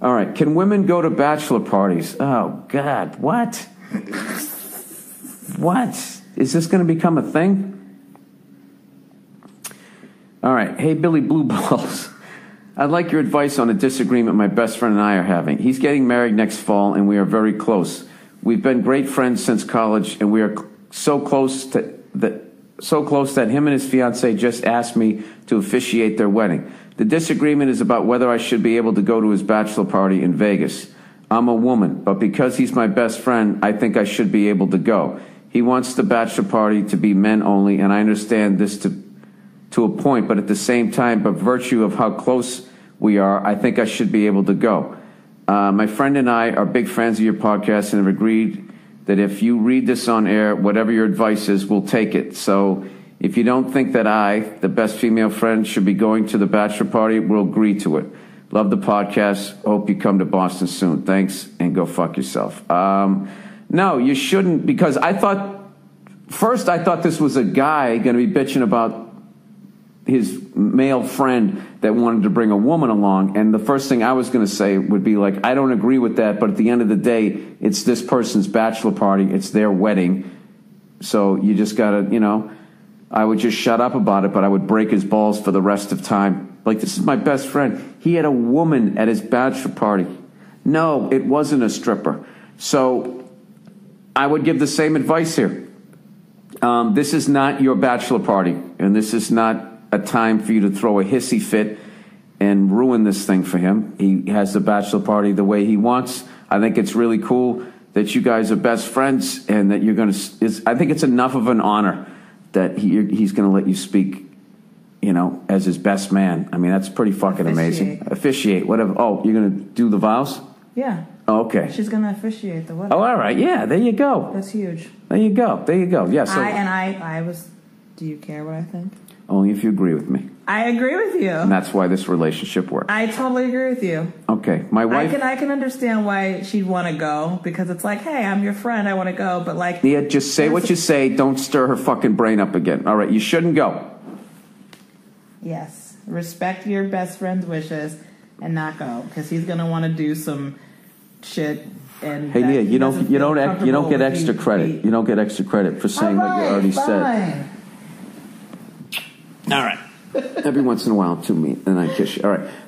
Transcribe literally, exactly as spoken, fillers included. All right. Can women go to bachelor parties? Oh, God. What? What? Is this going to become a thing? All right. Hey, Billy Blue Balls. I'd like your advice on a disagreement my best friend and I are having. He's getting married next fall, and we are very close. We've been great friends since college, and we are so close to that, so close that him and his fiancee just asked me to officiate their wedding. The disagreement is about whether I should be able to go to his bachelor party in Vegas. I'm a woman, but because he's my best friend, I think I should be able to go. He wants the bachelor party to be men only, and I understand this to to a point, but at the same time, by virtue of how close we are, I think I should be able to go. Uh, my friend and I are big fans of your podcast and have agreed that if you read this on air, whatever your advice is, we'll take it. So if you don't think that I, the best female friend, should be going to the bachelor party, we'll agree to it. Love the podcast. Hope you come to Boston soon. Thanks, and go fuck yourself. Um, no, you shouldn't, because I thought, first I thought this was a guy going to be bitching about his male friend that wanted to bring a woman along. And the first thing I was going to say would be like, I don't agree with that, but at the end of the day, it's this person's bachelor party. It's their wedding. So you just got to, you know, I would just shut up about it, but I would break his balls for the rest of time. Like, this is my best friend. He had a woman at his bachelor party. No, it wasn't a stripper. So I would give the same advice here. Um, this is not your bachelor party, and this is not a time for you to throw a hissy fit and ruin this thing for him. He has the bachelor party the way he wants. I think it's really cool that you guys are best friends, and that you're going to, I think it's enough of an honor that he, he's going to let you speak, you know, as his best man. I mean, that's pretty fucking amazing. Officiate, whatever. Oh, you're going to do the vows? Yeah. Oh, okay. She's going to officiate the wedding. Oh, all right. Yeah, there you go. That's huge. There you go. There you go. Yeah. So I, and I, I was, do you care what I think? Only if you agree with me. I agree with you. And that's why this relationship works. I totally agree with you. Okay. My wife... I can, I can understand why she'd want to go, because it's like, hey, I'm your friend. I want to go. But like... Yeah, just say what you say. Don't stir her fucking brain up again. All right. You shouldn't go. Yes. Respect your best friend's wishes and not go, because he's going to want to do some shit... And hey, yeah, you don't, you don't, act, you don't get extra credit. You don't get extra credit for saying right, what you already fine. said. All right. Every once in a while, to me, and I kiss you. All right.